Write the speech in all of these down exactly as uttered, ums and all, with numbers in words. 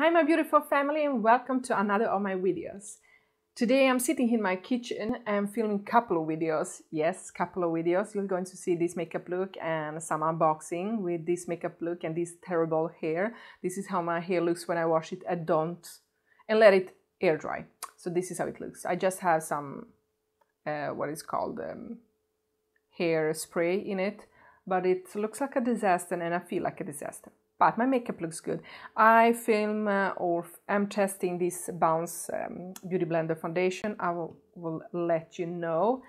Hi my beautiful family and welcome to another of my videos. Today I'm sitting in my kitchen and filming couple of videos. Yes, couple of videos. You're going to see this makeup look and some unboxing with this makeup look and this terrible hair. This is how my hair looks when I wash it and don't and let it air dry. So this is how it looks. I just have some uh, what is called um, hair spray in it, but it looks like a disaster and I feel like a disaster. But my makeup looks good. I film uh, or I'm testing this Bounce um, Beauty Blender foundation. I will, will let you know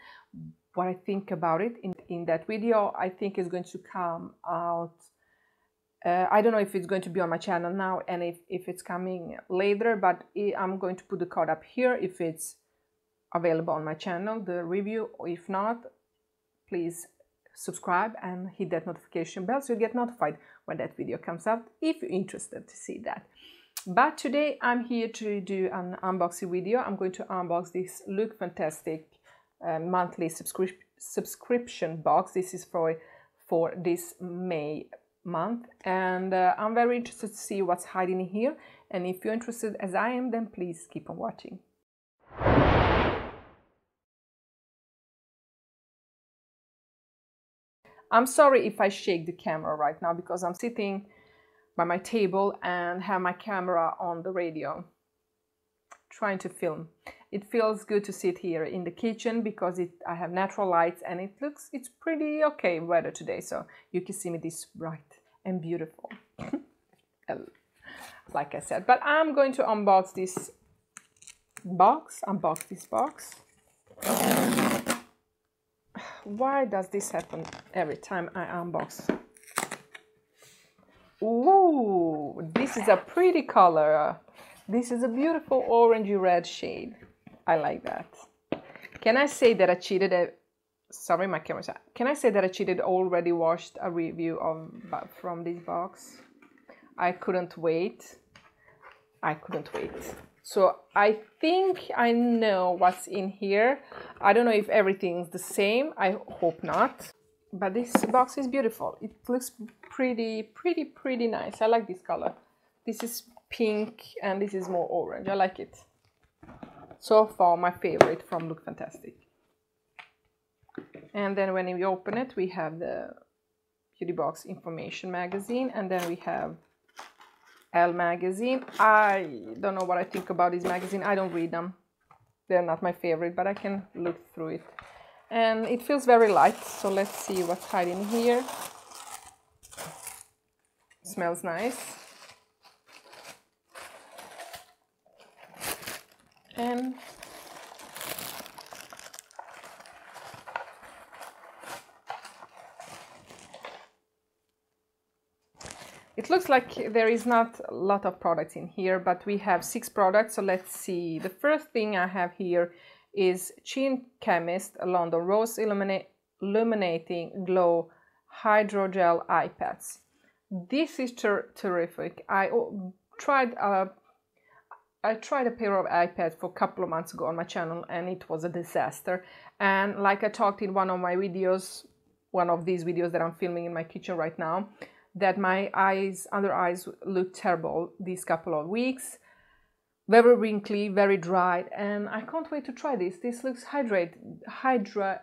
what I think about it in, in that video. I think it's going to come out. Uh, I don't know if it's going to be on my channel now and if, if it's coming later, but I'm going to put the code up here if it's available on my channel, the review. Or if not, please subscribe and hit that notification bell so you get notified when that video comes out if you're interested to see that. But today I'm here to do an unboxing video. I'm going to unbox this LookFantastic uh, monthly subscri subscription box. This is for, for this May month and uh, I'm very interested to see what's hiding in here, and if you're interested as I am, then please keep on watching. I'm sorry if I shake the camera right now because I'm sitting by my table and have my camera on the radio trying to film. It feels good to sit here in the kitchen because it, I have natural lights and it looks, it's pretty okay weather today, so you can see me this bright and beautiful, like I said. But I'm going to unbox this box, unbox this box. Why does this happen every time I unbox? Ooh, this is a pretty color. This is a beautiful orangey red shade. I like that. Can I say that I cheated? A, sorry, my camera's out. Can I say that I cheated? Already watched a review of from this box. I couldn't wait. I couldn't wait. So I think I know what's in here. I don't know if everything's the same. I hope not. But this box is beautiful. It looks pretty, pretty, pretty nice. I like this color. This is pink and this is more orange. I like it. So far, my favorite from LookFantastic. And then when we open it, we have the Beauty Box Information Magazine. And then we have Elle magazine. I don't know what I think about this magazine. I don't read them. They're not my favorite, but I can look through it. And it feels very light, so let's see what's hiding here. Smells nice. And it looks like there is not a lot of products in here, but we have six products, so let's see. The first thing I have here is Chin Chemist London Rose Illuminating Glow Hydrogel Eye Pads. This is ter terrific. I tried, a, I tried a pair of eye pads for a couple of months ago on my channel, and it was a disaster. And like I talked in one of my videos, one of these videos that I'm filming in my kitchen right now, that my eyes, under eyes look terrible these couple of weeks. Very wrinkly, very dry, and I can't wait to try this. This looks hydrate, hydra,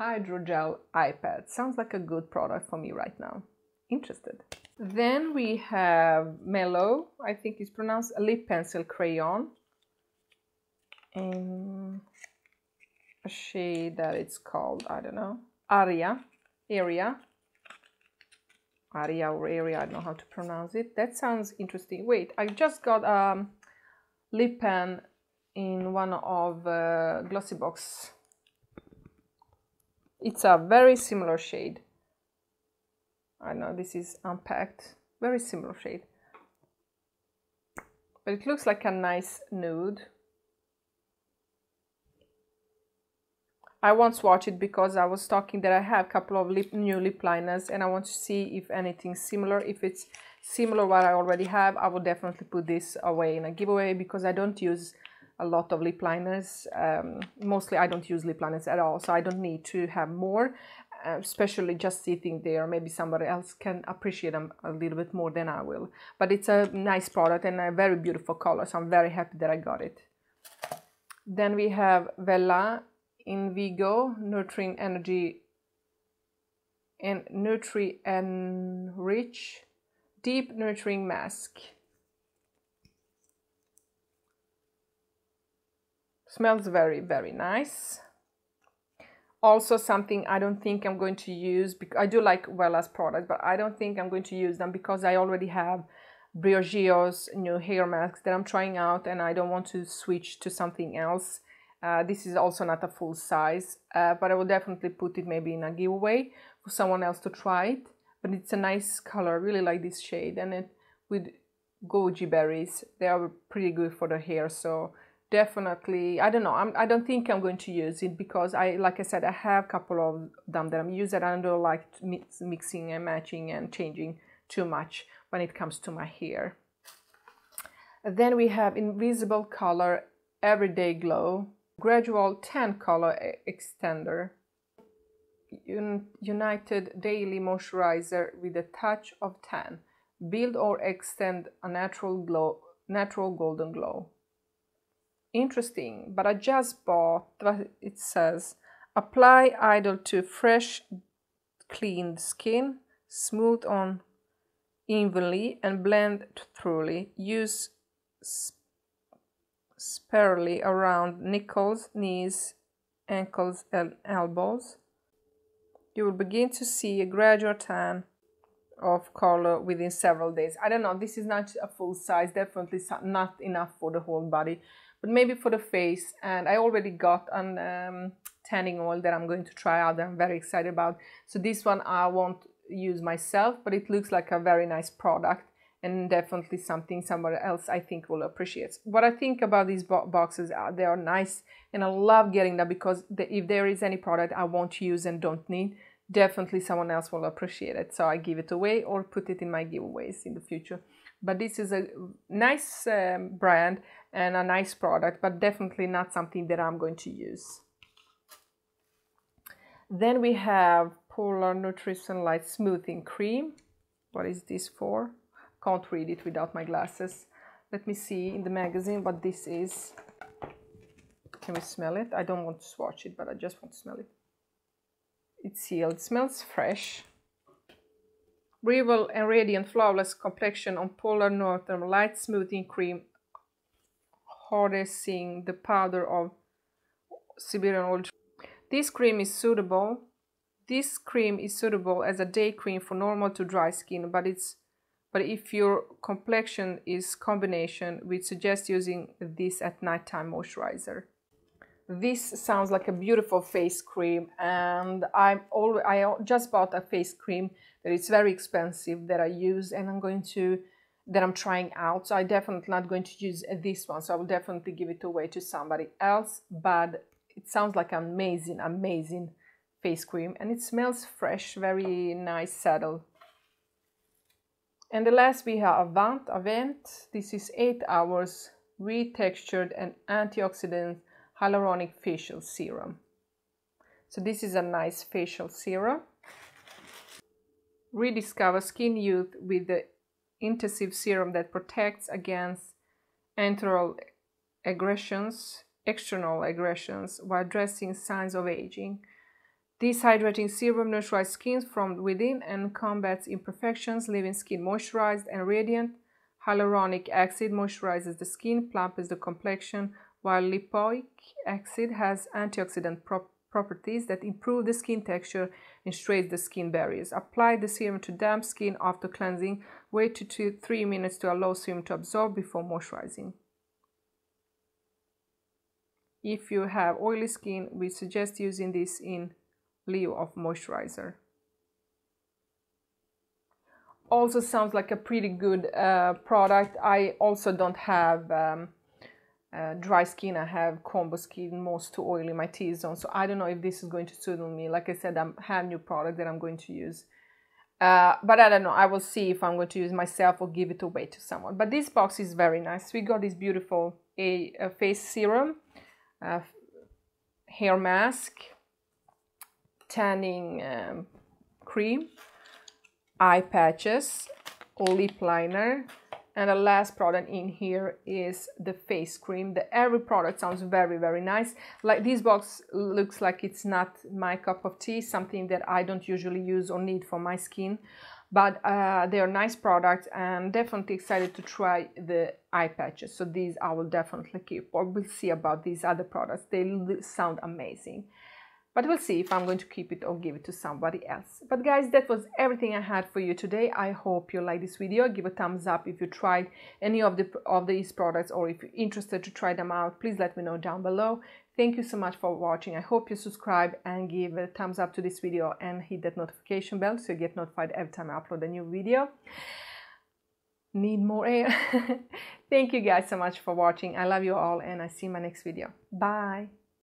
hydrogel eye pad. Sounds like a good product for me right now. Interested. Then we have Mellow, I think it's pronounced, a lip pencil crayon. In a shade that it's called, I don't know, Aria, Area. Aria or area, I don't know how to pronounce it. That sounds interesting. Wait, I just got a um, lip pen in one of uh, Glossybox. It's a very similar shade. I know this is unpacked. Very similar shade. But it looks like a nice nude. I won't swatch it because I was talking that I have a couple of lip, new lip liners and I want to see if anything's similar. If it's similar what I already have, I will definitely put this away in a giveaway because I don't use a lot of lip liners. Um, mostly I don't use lip liners at all, so I don't need to have more. especially just sitting there. Maybe somebody else can appreciate them a little bit more than I will. But it's a nice product and a very beautiful color, so I'm very happy that I got it. Then we have Wella, Invigo, Nutri-Enrich, and Nutri-Enrich Deep Nurturing Mask. Smells very, very nice. Also something I don't think I'm going to use, because I do like Wella's products, but I don't think I'm going to use them because I already have Briogeo's new hair masks that I'm trying out, and I don't want to switch to something else. Uh, this is also not a full size, uh, but I will definitely put it maybe in a giveaway for someone else to try it. But it's a nice color. I really like this shade, and it with goji berries. They are pretty good for the hair, so definitely, I don't know, I'm, I don't think I'm going to use it because I, like I said, I have a couple of them that I'm using, and I don't like mix, mixing and matching and changing too much when it comes to my hair. And then we have Invisible Color Everyday Glow Gradual Tan Color Extender, Un United Daily Moisturizer with a Touch of Tan. Build or extend a natural glow, natural golden glow. Interesting, but I just bought what it says. Apply idle to fresh, clean skin, smooth on evenly and blend thoroughly. Use sparingly around nipples, knees, ankles, and elbows. You will begin to see a gradual tan of color within several days. I don't know, this is not a full size, definitely not enough for the whole body, but maybe for the face. And I already got an um, tanning oil that I'm going to try out, that I'm very excited about. So this one I won't use myself, but it looks like a very nice product, and definitely something somewhere else I think will appreciate. What I think about these bo boxes, are, they are nice, and I love getting them because the, if there is any product I won't use and don't need, definitely someone else will appreciate it. So I give it away or put it in my giveaways in the future. But this is a nice um, brand and a nice product, but definitely not something that I'm going to use. Then we have Polar Nutrition Light Smoothing Cream. What is this for? Can't read it without my glasses. Let me see in the magazine what this is. Can we smell it? I don't want to swatch it, but I just want to smell it. It's sealed. It smells fresh. Revel and Radiant Flawless Complexion on Polar Northern Light Smoothing Cream, harnessing the powder of Siberian Ultra. This cream is suitable. This cream is suitable as a day cream for normal to dry skin, but it's but if your complexion is combination, we suggest using this at nighttime moisturizer. This sounds like a beautiful face cream, and I'm always, I just bought a face cream that is very expensive that I use and I'm going to that I'm trying out. So I'm definitely not going to use this one. So I will definitely give it away to somebody else. But it sounds like an amazing, amazing face cream, and it smells fresh, very nice saddle. And the last we have Avant. Avant. This is eight hours retextured and antioxidant hyaluronic facial serum. So this is a nice facial serum. Rediscover skin youth with the intensive serum that protects against internal aggressions, external aggressions, while addressing signs of aging. This hydrating serum nurturizes skin from within and combats imperfections, leaving skin moisturized and radiant. Hyaluronic acid moisturizes the skin, plumpens the complexion, while lipoic acid has antioxidant prop properties that improve the skin texture and straighten the skin barriers. Apply the serum to damp skin after cleansing. Wait two to three minutes to allow serum to absorb before moisturizing. If you have oily skin, we suggest using this in lieu of moisturizer. Also sounds like a pretty good uh, product. I also don't have um, Uh, dry skin. I have combo skin, most too oily, my T-zone, so I don't know if this is going to suit me. Like I said, I have new product that I'm going to use, uh, but I don't know, I will see if I'm going to use myself or give it away to someone. But this box is very nice. We got this beautiful a, a face serum, uh, hair mask, tanning um, cream, eye patches, lip liner, and the last product in here is the face cream. The every product sounds very, very nice. Like this box looks like it's not my cup of tea, something that I don't usually use or need for my skin, but uh, they are nice products, and definitely excited to try the eye patches. So these I will definitely keep, or we'll see about these other products. They sound amazing. But we'll see if I'm going to keep it or give it to somebody else. But guys, that was everything I had for you today. I hope you like this video. Give a thumbs up if you tried any of the of these products, or if you're interested to try them out, please let me know down below. Thank you so much for watching. I hope you subscribe and give a thumbs up to this video and hit that notification bell so you get notified every time I upload a new video. Need more air. Thank you guys so much for watching. I love you all, and I see you in my next video. Bye.